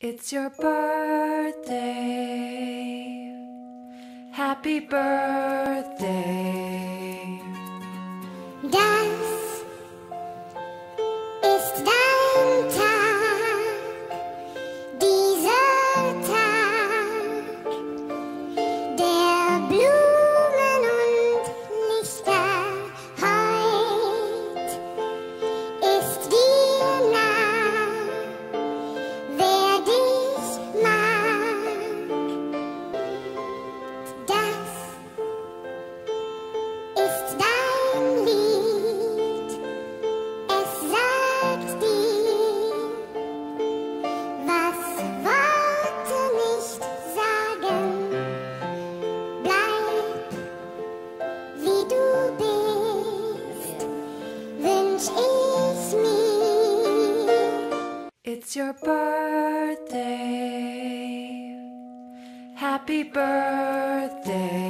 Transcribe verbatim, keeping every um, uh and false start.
It's your birthday, happy birthday. Dance, it's time time, dessert time. Der Blumen und Lichter heut ist dir nah, wer dich mag. Das ist dein Lied. It's your birthday, happy birthday.